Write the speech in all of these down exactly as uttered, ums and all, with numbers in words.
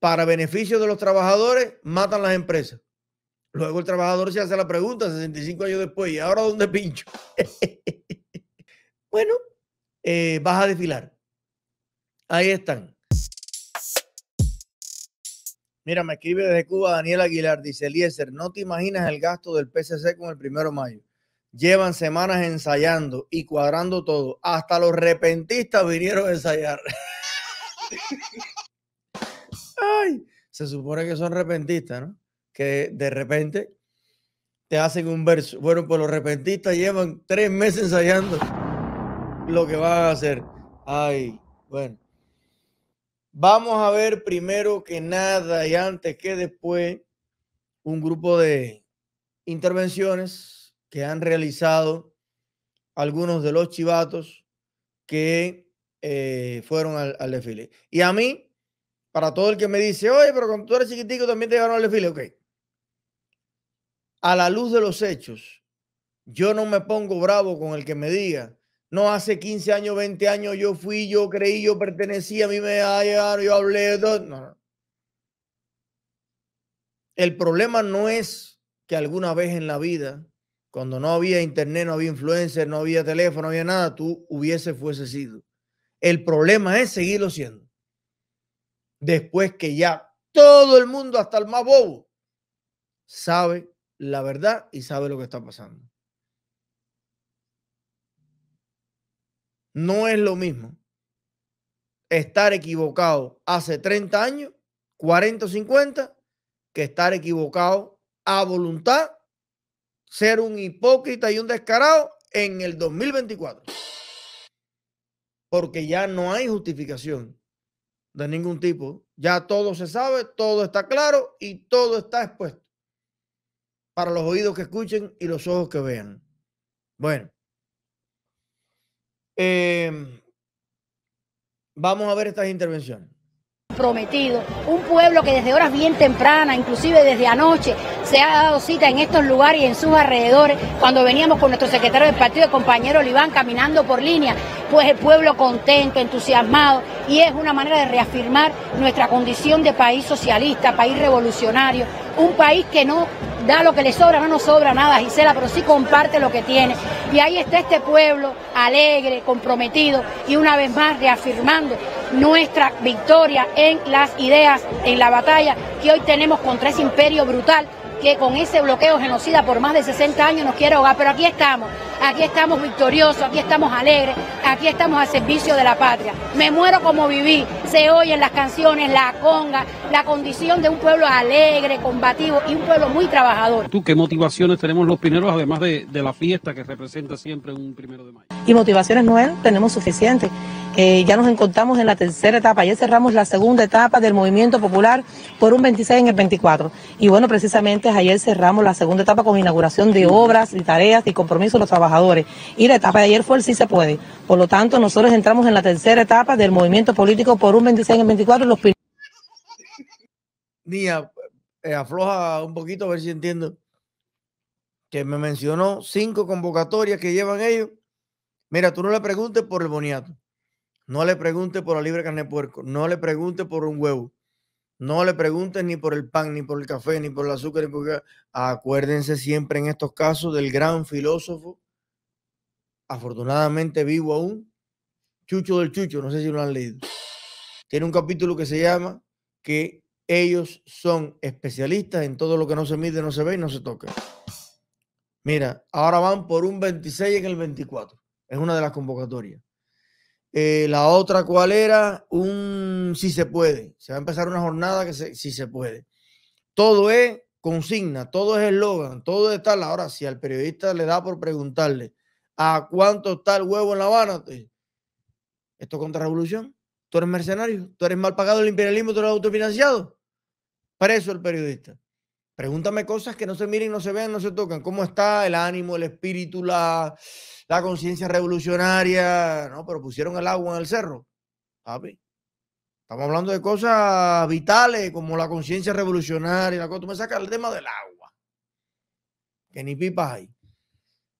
para beneficio de los trabajadores, matan las empresas. Luego el trabajador se hace la pregunta sesenta y cinco años después, ¿y ahora dónde pincho? Bueno, eh, vas a desfilar. Ahí están. Mira, me escribe desde Cuba Daniel Aguilar, dice: Eliezer, no te imaginas el gasto del P C C con el primero de mayo. Llevan semanas ensayando y cuadrando todo. Hasta los repentistas vinieron a ensayar. Ay, se supone que son repentistas, ¿no? Que de repente te hacen un verso. Bueno, pues los repentistas llevan tres meses ensayando lo que van a hacer. Ay, bueno. Vamos a ver primero que nada y antes que después un grupo de intervenciones que han realizado algunos de los chivatos que eh, fueron al, al desfile. Y a mí, para todo el que me dice, oye, pero cuando tú eres chiquitico también te llevaron al desfile, ok. A la luz de los hechos, yo no me pongo bravo con el que me diga, no, hace quince años, veinte años yo fui, yo creí, yo pertenecía, a mí me llegaron, yo hablé. Todo. No, no. El problema no es que alguna vez en la vida, cuando no había internet, no había influencer, no había teléfono, no había nada, tú hubiese fuese sido. El problema es seguirlo siendo. Después que ya todo el mundo, hasta el más bobo, sabe la verdad y sabe lo que está pasando. No es lo mismo estar equivocado hace treinta años, cuarenta o cincuenta, que estar equivocado a voluntad, ser un hipócrita y un descarado en el dos mil veinticuatro. Porque ya no hay justificación de ningún tipo. Ya todo se sabe, todo está claro y todo está expuesto para los oídos que escuchen y los ojos que vean. Bueno. Eh, vamos a ver estas intervenciones. Prometido, un pueblo que desde horas bien tempranas, inclusive desde anoche, se ha dado cita en estos lugares y en sus alrededores. Cuando veníamos con nuestro secretario del partido, el compañero Oliván, caminando por línea, pues el pueblo contento, entusiasmado, y es una manera de reafirmar nuestra condición de país socialista, país revolucionario, un país que no da lo que le sobra, no nos sobra nada, Gisela, pero sí comparte lo que tiene. Y ahí está este pueblo alegre, comprometido y una vez más reafirmando nuestra victoria en las ideas, en la batalla que hoy tenemos contra ese imperio brutal que con ese bloqueo genocida por más de sesenta años nos quiere ahogar. Pero aquí estamos, aquí estamos victoriosos, aquí estamos alegres, aquí estamos al servicio de la patria. Me muero como viví, se oyen las canciones, la conga, la condición de un pueblo alegre, combativo y un pueblo muy trabajador. ¿Tú qué motivaciones tenemos los pineros, además de, de la fiesta que representa siempre un primero de mayo? Y motivaciones no tenemos suficientes. Eh, ya nos encontramos en la tercera etapa, ya cerramos la segunda etapa del movimiento popular por un veintiséis en el veinticuatro. Y bueno, precisamente ayer cerramos la segunda etapa con inauguración de obras y tareas y compromisos de los trabajadores. Y la etapa de ayer fue el sí se puede. Por lo tanto, nosotros entramos en la tercera etapa del movimiento político por un veintiséis en el veinticuatro. Los pin... Niña, eh, afloja un poquito a ver si entiendo. Que me mencionó cinco convocatorias que llevan ellos. Mira, tú no le preguntes por el boniato. No le preguntes por la libre carne de puerco. No le preguntes por un huevo. No le preguntes ni por el pan, ni por el café, ni por el azúcar. Ni por... Acuérdense siempre en estos casos del gran filósofo, afortunadamente vivo aún, Chucho del Chucho. No sé si lo han leído. Tiene un capítulo que se llama que ellos son especialistas en todo lo que no se mide, no se ve y no se toca. Mira, ahora van por un veintiséis en el veinticuatro. Es una de las convocatorias. Eh, la otra, ¿cuál era? Un si se puede. Se va a empezar una jornada que se, si se puede. Todo es consigna, todo es eslogan, todo es tal. Ahora, si al periodista le da por preguntarle ¿a cuánto está el huevo en La Habana? Esto es contra revolución. Tú eres mercenario, tú eres mal pagado el imperialismo, tú eres autofinanciado. Para eso el periodista. Pregúntame cosas que no se miren, no se vean, no se tocan. ¿Cómo está el ánimo, el espíritu, la... la conciencia revolucionaria? No, pero pusieron el agua en el cerro. ¿Sabe? Estamos hablando de cosas vitales como la conciencia revolucionaria. La cosa. Tú me sacas el tema del agua. Que ni pipas hay.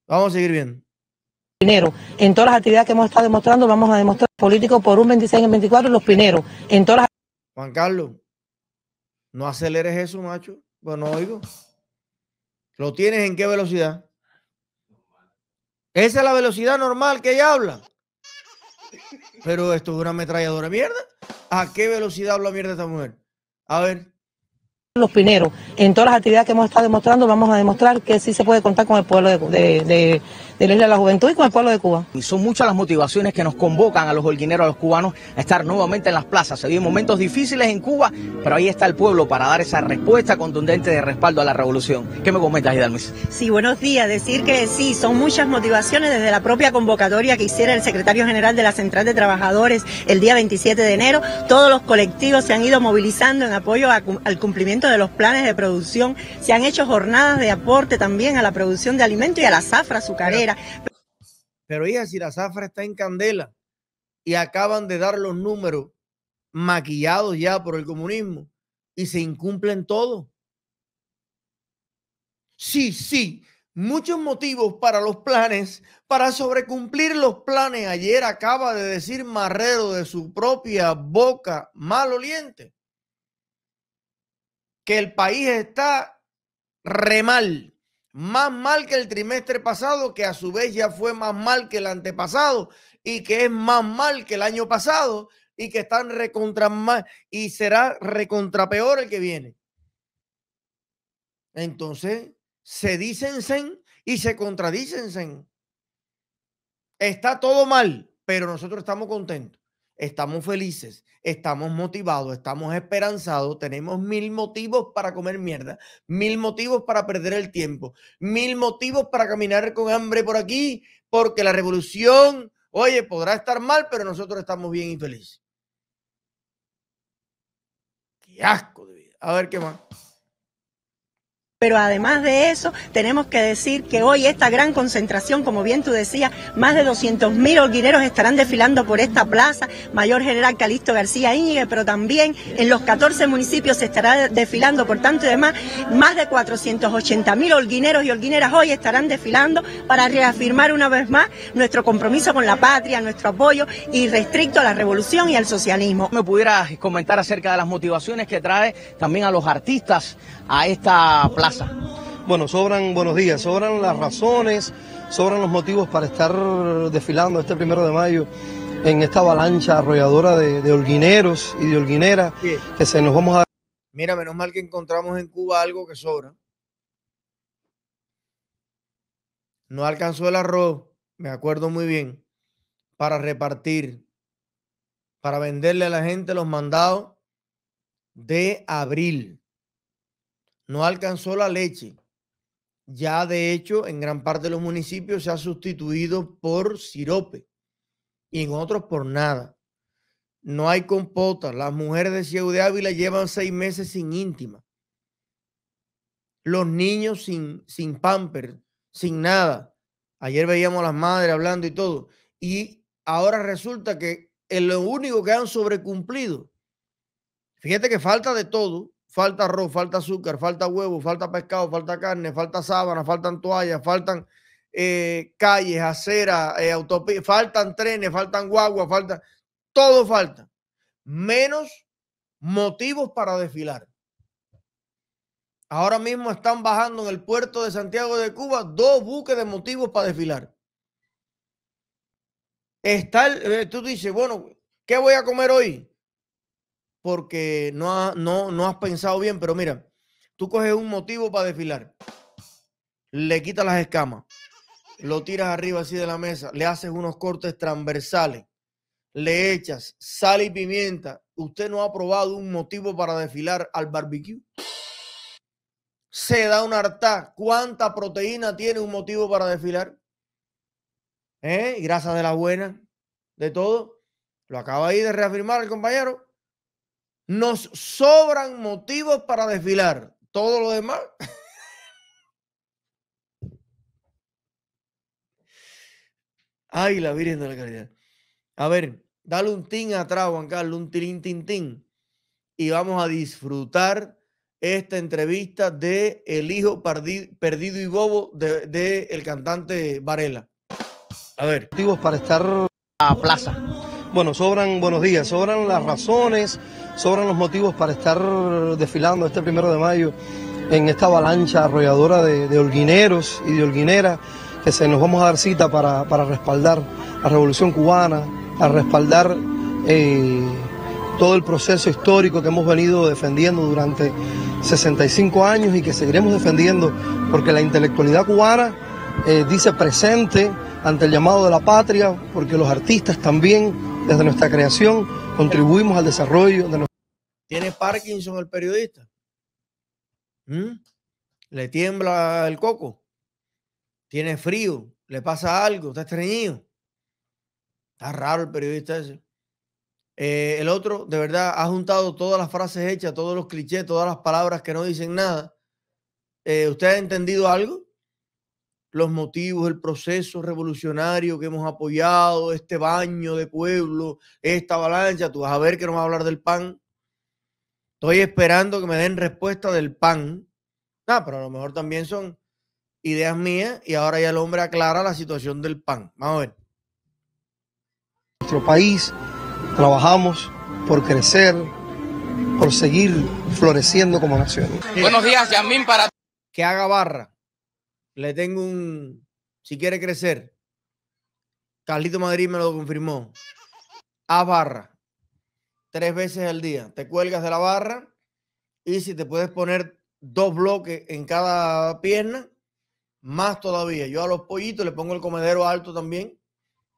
Vamos a seguir viendo. Pineros, en todas las actividades que hemos estado demostrando, vamos a demostrar políticos por un veintiséis en veinticuatro, los pineros. En todas las... Juan Carlos, No aceleres eso, macho. Pues no oigo. ¿Lo tienes en qué velocidad? Esa es la velocidad normal que ella habla. Pero esto es una ametralladora mierda. ¿A qué velocidad habla mierda esta mujer? A ver. Los pineros, en todas las actividades que hemos estado demostrando, vamos a demostrar que sí se puede contar con el pueblo de, de, de, de la Isla de la Juventud y con el pueblo de Cuba. Y son muchas las motivaciones que nos convocan a los holguineros, a los cubanos, a estar nuevamente en las plazas. Se viven momentos difíciles en Cuba, pero ahí está el pueblo para dar esa respuesta contundente de respaldo a la revolución. ¿Qué me comentas, Idalmis? Sí, buenos días. Decir que sí, son muchas motivaciones desde la propia convocatoria que hiciera el secretario general de la Central de Trabajadores el día veintisiete de enero. Todos los colectivos se han ido movilizando en apoyo a, al cumplimiento de los planes de producción, se han hecho jornadas de aporte también a la producción de alimentos y a la zafra azucarera. Pero, pero hija, si la zafra está en candela y acaban de dar los números maquillados ya por el comunismo y se incumplen todos. Sí, sí, muchos motivos para los planes, para sobrecumplir los planes. Ayer acaba de decir Marrero de su propia boca maloliente que el país está re mal, más mal que el trimestre pasado, que a su vez ya fue más mal que el antepasado y que es más mal que el año pasado y que están recontra mal y será recontra peor el que viene. Entonces se dicen sen y se contradicen sen. Está todo mal, pero nosotros estamos contentos. Estamos felices, estamos motivados, estamos esperanzados, tenemos mil motivos para comer mierda, mil motivos para perder el tiempo, mil motivos para caminar con hambre por aquí, porque la revolución, oye, podrá estar mal, pero nosotros estamos bien y felices. ¡Qué asco de vida! A ver qué más. Pero además de eso, tenemos que decir que hoy esta gran concentración, como bien tú decías, más de doscientos mil holguineros estarán desfilando por esta plaza, Mayor General Calixto García Íñiguez, pero también en los catorce municipios se estará desfilando, por tanto y demás, más de cuatrocientos ochenta mil holguineros y holguineras hoy estarán desfilando para reafirmar una vez más nuestro compromiso con la patria, nuestro apoyo irrestricto a la revolución y al socialismo. ¿Me pudieras comentar acerca de las motivaciones que trae también a los artistas a esta plaza? Bueno, sobran, buenos días, sobran las razones, sobran los motivos para estar desfilando este primero de mayo en esta avalancha arrolladora de, de holguineros y de holguineras sí. Que se nos vamos a... Mira, menos mal que encontramos en Cuba algo que sobra. No alcanzó el arroz, me acuerdo muy bien, para repartir, para venderle a la gente los mandados de abril. No alcanzó la leche. Ya de hecho, en gran parte de los municipios se ha sustituido por sirope y en otros por nada. No hay compota. Las mujeres de Ciudad de Ávila llevan seis meses sin íntima. Los niños sin, sin pamper, sin nada. Ayer veíamos a las madres hablando y todo. Y ahora resulta que es lo único que han sobrecumplido. Fíjate que falta de todo. Falta arroz, falta azúcar, falta huevo, falta pescado, falta carne, falta sábana, faltan toallas, faltan eh, calles, aceras, eh, autopistas, faltan trenes, faltan guaguas, falta... Todo falta. Menos motivos para desfilar. Ahora mismo están bajando en el puerto de Santiago de Cuba dos buques de motivos para desfilar. Está el, eh, tú dices, bueno, ¿qué voy a comer hoy? Porque no, ha, no, no has pensado bien, pero mira, tú coges un motivo para desfilar, le quitas las escamas, lo tiras arriba así de la mesa, le haces unos cortes transversales, le echas sal y pimienta. Usted no ha probado un motivo para desfilar al barbecue. Se da un hartá. ¿Cuánta proteína tiene un motivo para desfilar? ¿Eh? Grasa de la buena, de todo. Lo acaba ahí de reafirmar el compañero. Nos sobran motivos para desfilar. Todo lo demás. Ay, la Virgen de la Caridad. A ver, dale un tin atrás, Juan Carlos, un tin, tin, tin. Y vamos a disfrutar esta entrevista de El Hijo Perdido y Bobo de, de el cantante Varela. A ver. Motivos para estar a plaza. Bueno, sobran, buenos días, sobran las razones. sobran los motivos para estar desfilando este primero de mayo en esta avalancha arrolladora de, de holguineros y de holguineras que se nos vamos a dar cita para, para respaldar la Revolución Cubana, a respaldar eh, todo el proceso histórico que hemos venido defendiendo durante sesenta y cinco años y que seguiremos defendiendo, porque la intelectualidad cubana eh, dice presente ante el llamado de la patria, porque los artistas también, desde nuestra creación, contribuimos al desarrollo de nuestra... ¿Tiene Parkinson el periodista? ¿Mm? ¿Le tiembla el coco? ¿Tiene frío? ¿Le pasa algo? ¿Está estreñido? Está raro el periodista ese. Eh, el otro, de verdad, ha juntado todas las frases hechas, todos los clichés, todas las palabras que no dicen nada. Eh, ¿Usted ha entendido algo? Los motivos, el proceso revolucionario que hemos apoyado, este baño de pueblo, esta avalancha. Tú vas a ver que no vas a hablar del pan. Estoy esperando que me den respuesta del pan. Ah, pero a lo mejor también son ideas mías y ahora ya el hombre aclara la situación del pan. Vamos a ver. Nuestro país, trabajamos por crecer, por seguir floreciendo como nación. Buenos días, Yasmín, para... Que haga barra. Le tengo un... Si quiere crecer. Carlito Madrid me lo confirmó. A barra. Tres veces al día. Te cuelgas de la barra y si te puedes poner dos bloques en cada pierna, más todavía. Yo a los pollitos le pongo el comedero alto también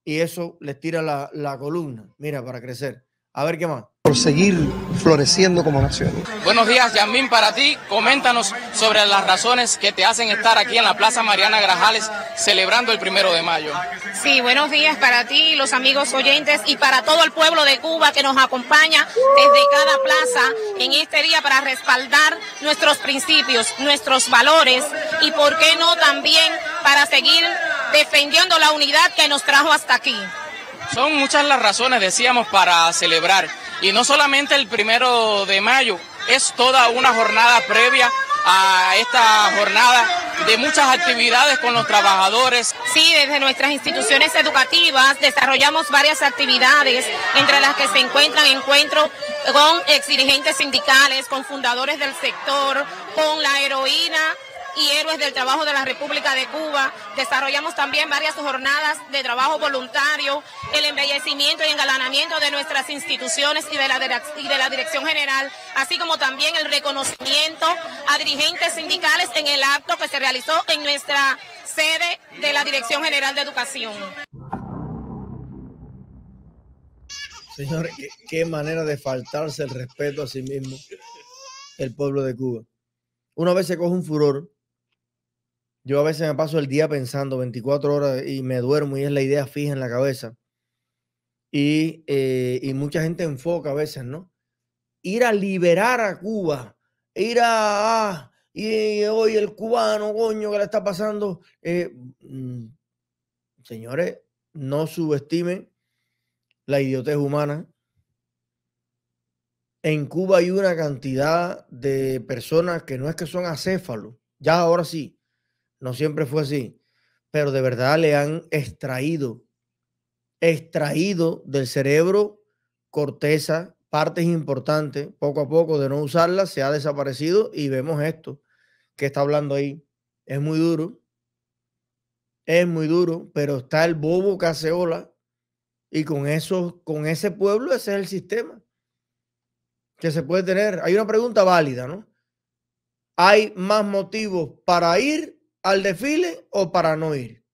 y eso les tira la, la columna. Mira, para crecer. A ver qué más. Por seguir floreciendo como nación. Buenos días, Yasmín, para ti. Coméntanos sobre las razones que te hacen estar aquí en la Plaza Mariana Grajales celebrando el primero de mayo. Sí, buenos días para ti, los amigos oyentes y para todo el pueblo de Cuba que nos acompaña desde cada plaza en este día para respaldar nuestros principios, nuestros valores y por qué no también para seguir defendiendo la unidad que nos trajo hasta aquí. Son muchas las razones, decíamos, para celebrar. Y no solamente el primero de mayo, es toda una jornada previa a esta jornada de muchas actividades con los trabajadores. Sí, desde nuestras instituciones educativas desarrollamos varias actividades, entre las que se encuentran encuentros con exdirigentes sindicales, con fundadores del sector, con la heroína y héroes del trabajo de la República de Cuba. Desarrollamos también varias jornadas de trabajo voluntario, el embellecimiento y engalanamiento de nuestras instituciones y de la, y de la Dirección General, así como también el reconocimiento a dirigentes sindicales en el acto que se realizó en nuestra sede de la Dirección General de Educación. Señores, qué, qué manera de faltarse el respeto a sí mismo el pueblo de Cuba. Una vez se coge un furor. Yo a veces me paso el día pensando veinticuatro horas y me duermo y es la idea fija en la cabeza. Y, eh, y mucha gente enfoca a veces, ¿no? Ir a liberar a Cuba, ir a... Ah, y hoy el cubano, coño, que le está pasando. Eh, mm, señores, no subestimen la idiotez humana. En Cuba hay una cantidad de personas que no es que son acéfalos. Ya ahora sí. No siempre fue así, pero de verdad le han extraído, extraído del cerebro corteza, partes importantes, poco a poco de no usarlas se ha desaparecido y vemos esto que está hablando ahí. Es muy duro, es muy duro, pero está el bobo que hace ola y con, eso, con ese pueblo ese es el sistema que se puede tener. Hay una pregunta válida, ¿no? ¿Hay más motivos para ir al desfile o para no ir?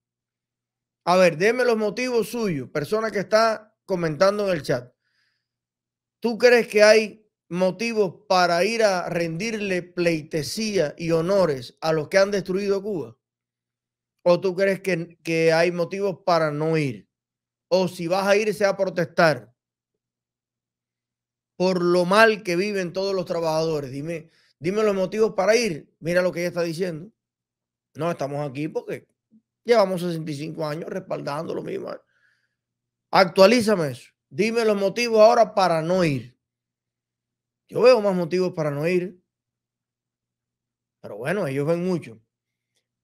A ver, deme los motivos suyos, persona que está comentando en el chat. ¿Tú crees que hay motivos para ir a rendirle pleitesía y honores a los que han destruido Cuba? ¿O tú crees que, que hay motivos para no ir? ¿O si vas a ir, se va a protestar por lo mal que viven todos los trabajadores? Dime, dime los motivos para ir. Mira lo que ella está diciendo. No, estamos aquí porque llevamos sesenta y cinco años respaldando lo mismo. Actualízame eso. Dime los motivos ahora para no ir. Yo veo más motivos para no ir. Pero bueno, ellos ven mucho.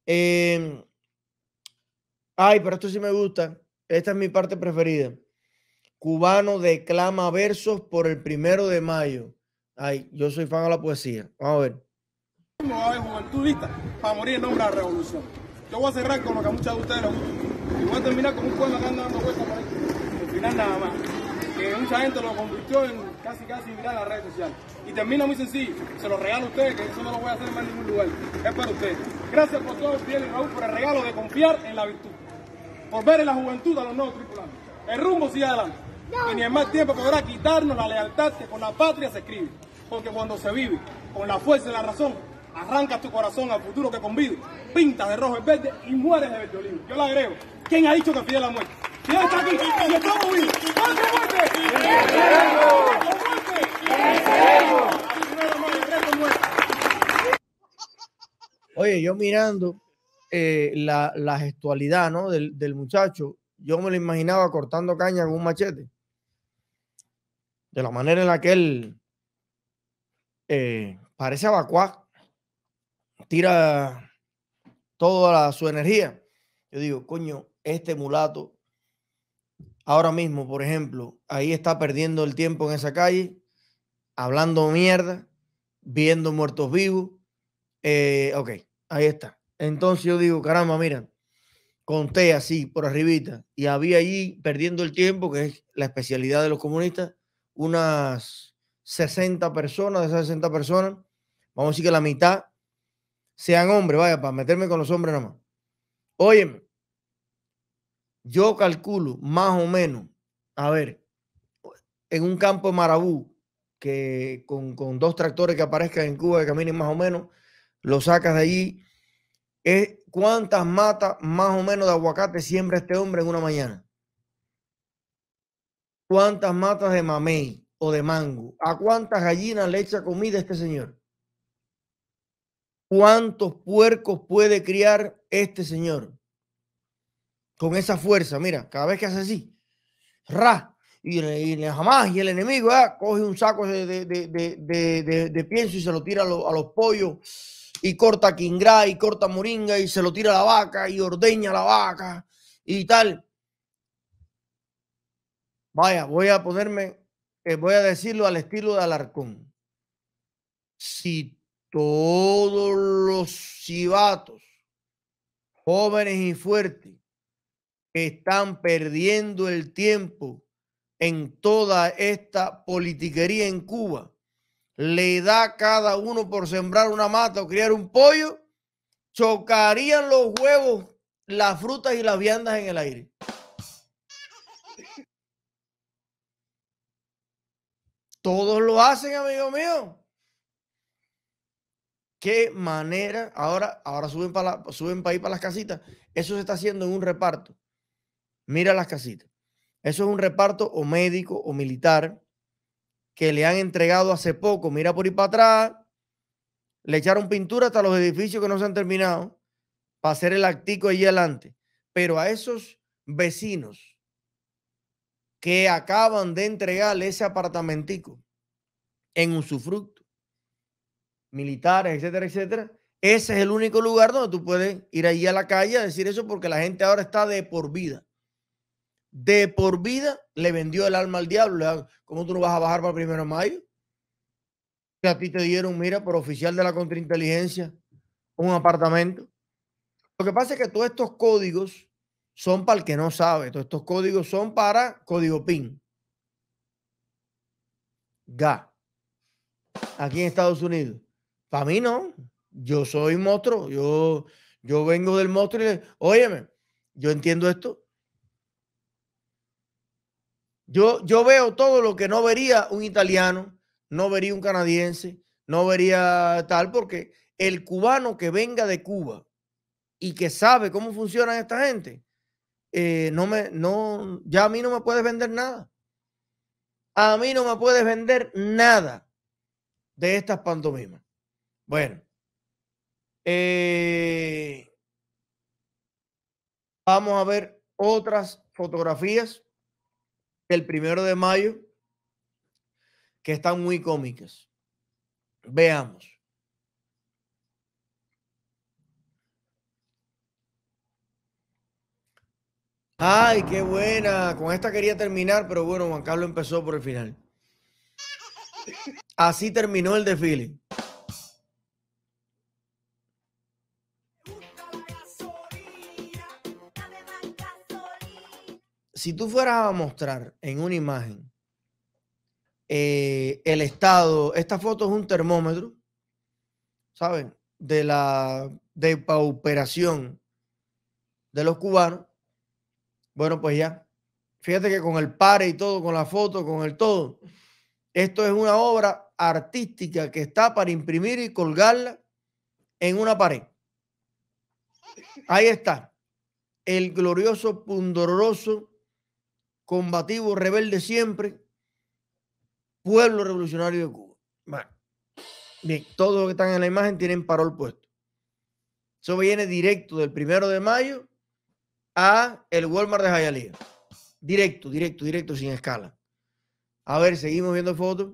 Eh, ay, pero esto sí me gusta. Esta es mi parte preferida. Cubano declama versos por el primero de mayo. Ay, yo soy fan de la poesía. Vamos a ver. No va a haber juventud lista para morir en nombre de la revolución. Yo voy a cerrar con lo que a muchos de ustedes les gusta. Y voy a terminar con un pueblo que anda dando vueltas por ahí. Al final nada más. Que mucha gente lo convirtió en casi casi mirar las redes sociales. Y termina muy sencillo. Se lo regalo a ustedes, que eso no lo voy a hacer más en ningún lugar. Es para ustedes. Gracias por todo, Fidel y Raúl, por el regalo de confiar en la virtud. Por ver en la juventud a los nuevos tripulantes. El rumbo sigue adelante. Que ni en más tiempo podrá quitarnos la lealtad que con la patria se escribe. Porque cuando se vive con la fuerza y la razón, arrancas tu corazón al futuro que convive, pintas de rojo y verde y mueres de verde olivo. Yo le agrego, ¿quién ha dicho que Fidel ha muerto? Fidel está aquí y estamos vivos. ¡Muerte, muerte! ¡Muerte! Oye, yo mirando eh, la, la gestualidad, ¿no? del, del muchacho, yo me lo imaginaba cortando caña con un machete. De la manera en la que él eh, parece evacuar, tira toda la, su energía. Yo digo, coño, este mulato ahora mismo, por ejemplo, ahí está perdiendo el tiempo en esa calle, hablando mierda, viendo muertos vivos. Eh, ok, ahí está. Entonces yo digo, caramba, mira, conté así por arribita y había allí, perdiendo el tiempo, que es la especialidad de los comunistas, unas sesenta personas. De esas sesenta personas, vamos a decir que la mitad sean hombres, vaya, para meterme con los hombres nada más. Óyeme, yo calculo más o menos, a ver, en un campo de marabú, que con, con dos tractores que aparezcan en Cuba, que caminen más o menos, lo sacas de allí, es cuántas matas más o menos de aguacate siembra este hombre en una mañana. Cuántas matas de mamey o de mango. A cuántas gallinas le echa comida este señor. Cuántos puercos puede criar este señor. Con esa fuerza, mira, cada vez que hace así, ra, y, y jamás, y el enemigo ¿eh? coge un saco de, de, de, de, de, de pienso y se lo tira a, lo, a los pollos. Y corta quingrá, y corta moringa, y se lo tira a la vaca, y ordeña a la vaca, y tal. Vaya, voy a ponerme, eh, voy a decirlo al estilo de Alarcón. Si todos los chivatos, jóvenes y fuertes, están perdiendo el tiempo en toda esta politiquería en Cuba, le da cada uno por sembrar una mata o criar un pollo, chocarían los huevos, las frutas y las viandas en el aire. Todos lo hacen, amigo mío. Qué manera. Ahora, ahora suben para la, suben para ahí para las casitas. Eso se está haciendo en un reparto. Mira las casitas. Eso es un reparto o médico o militar que le han entregado hace poco. Mira por ir para atrás, le echaron pintura hasta los edificios que no se han terminado para hacer el actico allí adelante. Pero a esos vecinos que acaban de entregarle ese apartamentico en usufructo, militares, etcétera, etcétera, ese es el único lugar donde tú puedes ir allí a la calle a decir eso, porque la gente ahora está de por vida. De por vida le vendió el alma al diablo. ¿Cómo tú no vas a bajar para el primero de mayo? Que a ti te dieron, mira, por oficial de la contrainteligencia, un apartamento. Lo que pasa es que todos estos códigos son para el que no sabe. Todos estos códigos son para código PIN. G A. Aquí en Estados Unidos. Para mí no. Yo soy monstruo. Yo, yo vengo del monstruo y le digo, óyeme, yo entiendo esto. Yo, yo veo todo lo que no vería un italiano, no vería un canadiense, no vería tal, porque el cubano que venga de Cuba y que sabe cómo funciona esta gente, eh, no me, no, ya a mí no me puedes vender nada. A mí no me puedes vender nada de estas pantomimas. Bueno, eh, vamos a ver otras fotografías del primero de mayo que están muy cómicas. Veamos. Ay, qué buena. Con esta quería terminar, pero bueno, Juan Carlos empezó por el final. Así terminó el desfile. Si tú fueras a mostrar en una imagen eh, el estado, esta foto es un termómetro, ¿saben? De la depauperación de los cubanos. Bueno, pues ya. Fíjate que con el pare y todo, con la foto, con el todo. Esto es una obra artística que está para imprimir y colgarla en una pared. Ahí está. El glorioso, pundoroso, combativo, rebelde siempre, pueblo revolucionario de Cuba. Bueno, bien, todos los que están en la imagen tienen parol puesto. Eso viene directo del primero de mayo a el Walmart de Hialeah. Directo, directo, directo, sin escala. A ver, seguimos viendo fotos.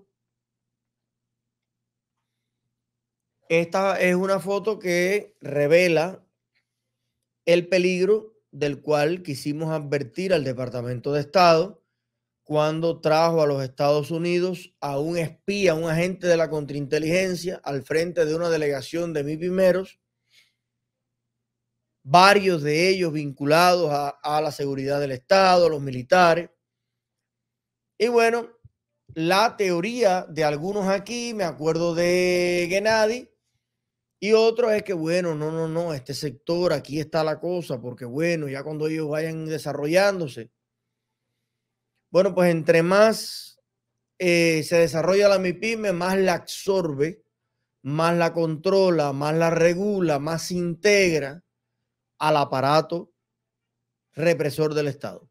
Esta es una foto que revela el peligro del cual quisimos advertir al Departamento de Estado cuando trajo a los Estados Unidos a un espía, un agente de la contrainteligencia al frente de una delegación de mipimeros, varios de ellos vinculados a, a la seguridad del Estado, a los militares. Y bueno, la teoría de algunos aquí, me acuerdo de Gennady, y otro es que, bueno, no, no, no, este sector, aquí está la cosa, porque bueno, ya cuando ellos vayan desarrollándose. Bueno, pues entre más eh, se desarrolla la MIPYME, más la absorbe, más la controla, más la regula, más se integra al aparato represor del Estado.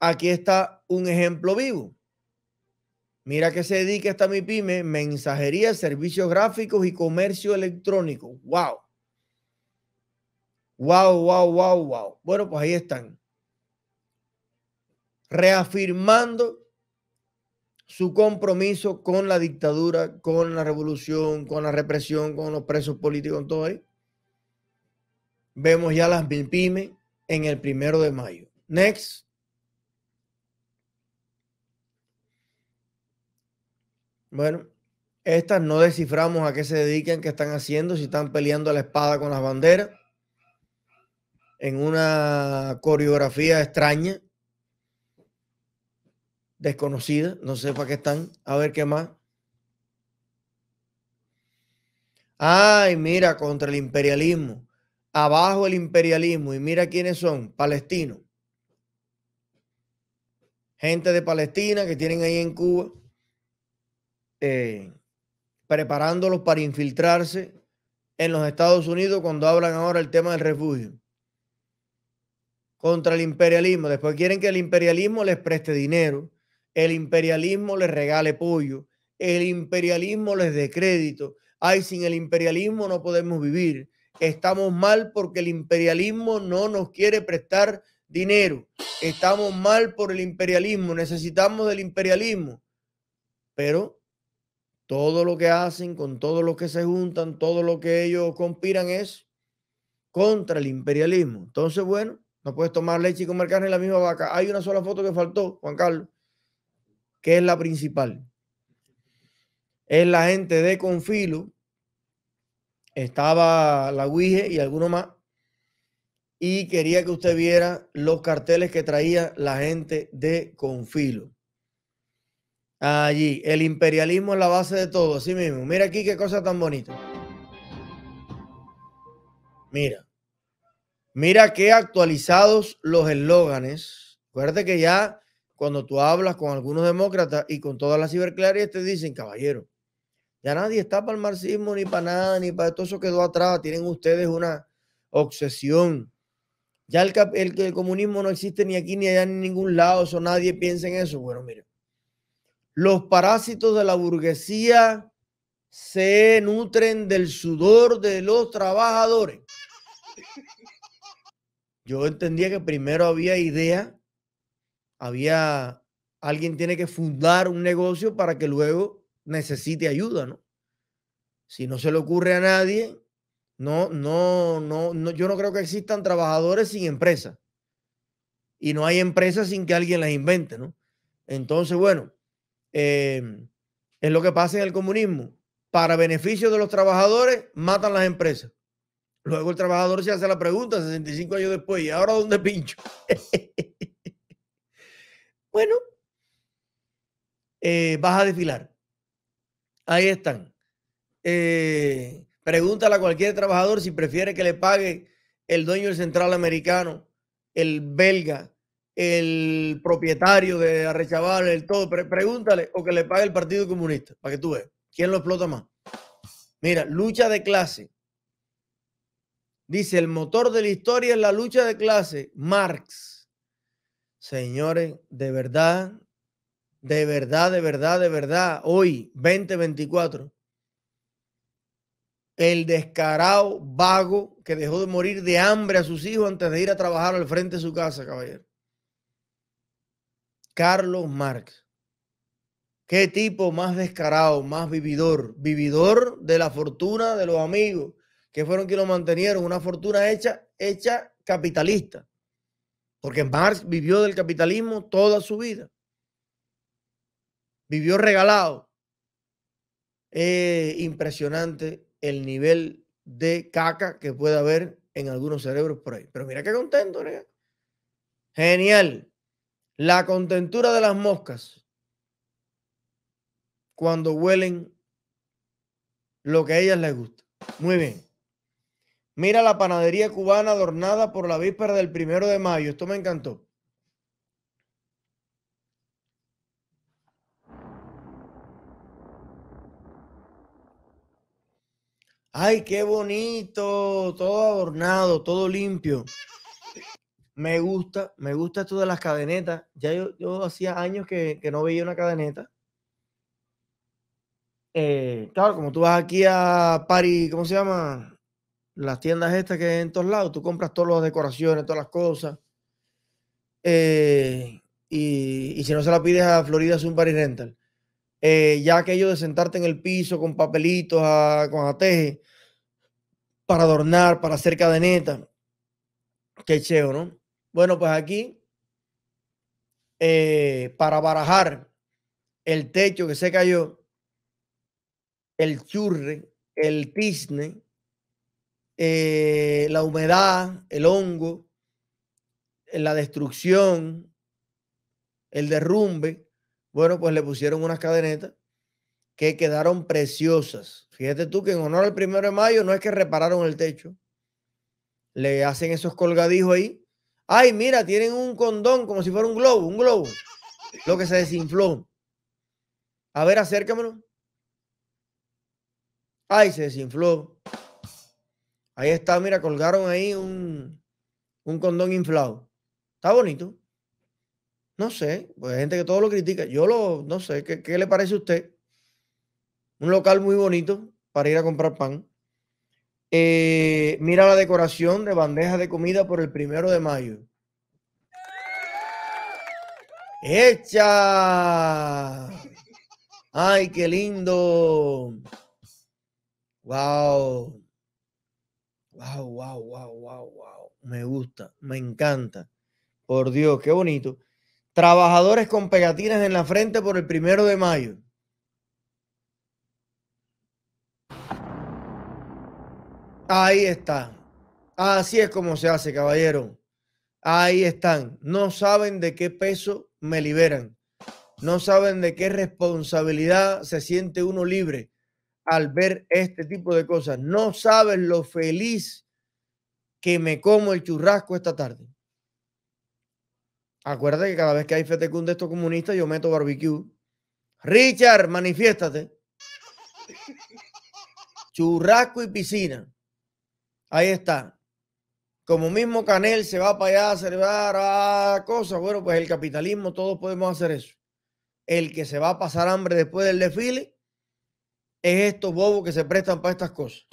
Aquí está un ejemplo vivo. Mira que se dedica esta MIPYME, mensajería, servicios gráficos y comercio electrónico. ¡Wow! ¡Wow, wow, wow, wow! Bueno, pues ahí están. Reafirmando su compromiso con la dictadura, con la revolución, con la represión, con los presos políticos, con todo ahí. Vemos ya las MIPYME en el primero de mayo. Next. Bueno, estas no desciframos a qué se dedican, qué están haciendo, si están peleando a la espada con las banderas en una coreografía extraña, desconocida, no sé para qué están. A ver qué más. Ay, mira, contra el imperialismo, abajo el imperialismo, y mira quiénes son, palestinos, gente de Palestina que tienen ahí en Cuba. Eh, preparándolos para infiltrarse en los Estados Unidos cuando hablan ahora el tema del refugio contra el imperialismo. Después quieren que el imperialismo les preste dinero, el imperialismo les regale pollo, el imperialismo les dé crédito. Ay, sin el imperialismo no podemos vivir, estamos mal porque el imperialismo no nos quiere prestar dinero, estamos mal por el imperialismo, necesitamos del imperialismo. Pero todo lo que hacen, con todo lo que se juntan, todo lo que ellos conspiran es contra el imperialismo. Entonces, bueno, no puedes tomar leche y comer carne en la misma vaca. Hay una sola foto que faltó, Juan Carlos, que es la principal. Es la gente de Confilo. Estaba la Güije y alguno más. Y quería que usted viera los carteles que traía la gente de Confilo. Allí, el imperialismo es la base de todo, así mismo. Mira aquí qué cosa tan bonita. Mira, mira qué actualizados los eslóganes. Acuérdate que ya cuando tú hablas con algunos demócratas y con todas las ciberclarias te dicen, caballero, ya nadie está para el marxismo, ni para nada, ni para todo eso quedó atrás. Tienen ustedes una obsesión. Ya el, el, el comunismo no existe ni aquí ni allá ni en ningún lado, eso nadie piensa en eso. Bueno, mira. Los parásitos de la burguesía se nutren del sudor de los trabajadores. Yo entendía que primero había idea, había alguien tiene que fundar un negocio para que luego necesite ayuda, ¿no? Si no se le ocurre a nadie, no, no, no, no yo no creo que existan trabajadores sin empresa. y no hay empresas sin que alguien las invente, ¿no? Entonces, bueno, eh, es lo que pasa en el comunismo. Para beneficio de los trabajadores, matan las empresas. Luego el trabajador se hace la pregunta sesenta y cinco años después, ¿y ahora dónde pincho? Bueno, eh, vas a desfilar. Ahí están. Eh, pregúntale a cualquier trabajador si prefiere que le pague el dueño del central americano, el belga, el propietario de Arrechabal, el todo. Pre pregúntale o que le pague el Partido Comunista, para que tú veas. ¿Quién lo explota más? Mira, lucha de clase. Dice, el motor de la historia es la lucha de clase. Marx. Señores, de verdad, de verdad, de verdad, de verdad, hoy, veinte veinticuatro, el descarado vago que dejó de morir de hambre a sus hijos antes de ir a trabajar al frente de su casa, caballero. Carlos Marx. Qué tipo más descarado, más vividor, vividor de la fortuna de los amigos que fueron quienes lo mantenieron, una fortuna hecha, hecha capitalista, porque Marx vivió del capitalismo toda su vida, vivió regalado. Eh, impresionante el nivel de caca que puede haber en algunos cerebros por ahí, pero mira qué contento, ¿no? Genial, la contentura de las moscas cuando huelen lo que a ellas les gusta. Muy bien. Mira la panadería cubana adornada por la víspera del primero de mayo. Esto me encantó. ¡Ay, qué bonito! Todo adornado, todo limpio. Me gusta, me gusta esto de las cadenetas. Ya yo, yo hacía años que, que no veía una cadeneta. Eh, claro, como tú vas aquí a París, ¿cómo se llama? Las tiendas estas que hay en todos lados, tú compras todas las decoraciones, todas las cosas. Eh, y, y si no se la pides a Florida, es un Party Rental. Eh, ya aquello de sentarte en el piso con papelitos, a, con ateje, para adornar, para hacer cadeneta. Qué cheo, ¿no? Bueno, pues aquí, eh, para barajar el techo que se cayó, el churre, el tizne, eh, la humedad, el hongo, la destrucción, el derrumbe. Bueno, pues le pusieron unas cadenetas que quedaron preciosas. Fíjate tú que en honor al primero de mayo no es que repararon el techo. Le hacen esos colgadijos ahí. Ay, mira, tienen un condón como si fuera un globo, un globo. Lo que se desinfló. A ver, acércamelo. Ay, se desinfló. Ahí está, mira, colgaron ahí un, un condón inflado. Está bonito. No sé, pues hay gente que todo lo critica. Yo lo, no sé, ¿qué, qué le parece a usted? Un local muy bonito para ir a comprar pan. Eh, mira la decoración de bandejas de comida por el primero de mayo. ¡Hecha! ¡Ay, qué lindo! Wow, wow, wow, wow, wow, wow. Me gusta, me encanta. Por Dios, qué bonito. Trabajadores con pegatinas en la frente por el primero de mayo. Ahí está. Así es como se hace, caballero. Ahí están. No saben de qué peso me liberan. No saben de qué responsabilidad se siente uno libre al ver este tipo de cosas. No sabes lo feliz que me como el churrasco esta tarde. Acuérdate que cada vez que hay fetecún de estos comunistas, yo meto barbecue. Richard, manifiéstate. Churrasco y piscina. Ahí está. Como mismo Canel se va para allá a celebrar a cosas, bueno, pues el capitalismo, todos podemos hacer eso. El que se va a pasar hambre después del desfile es estos bobos que se prestan para estas cosas.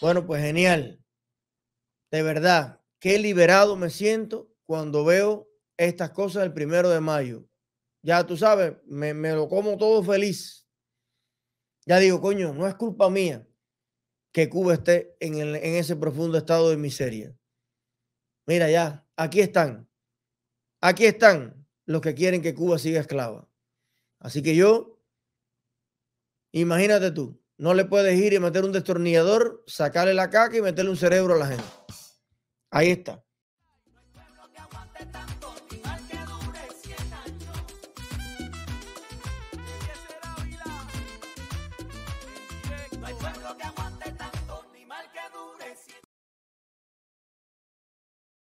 Bueno, pues genial. De verdad, qué liberado me siento cuando veo estas cosas el primero de mayo. Ya tú sabes, me, me lo como todo feliz. Ya digo, coño, no es culpa mía que Cuba esté en, el, en ese profundo estado de miseria. Mira ya, aquí están. Aquí están los que quieren que Cuba siga esclava. Así que yo, imagínate tú, no le puedes ir y meter un destornillador, sacarle la caca y meterle un cerebro a la gente. Ahí está. No hay pueblo que aguante.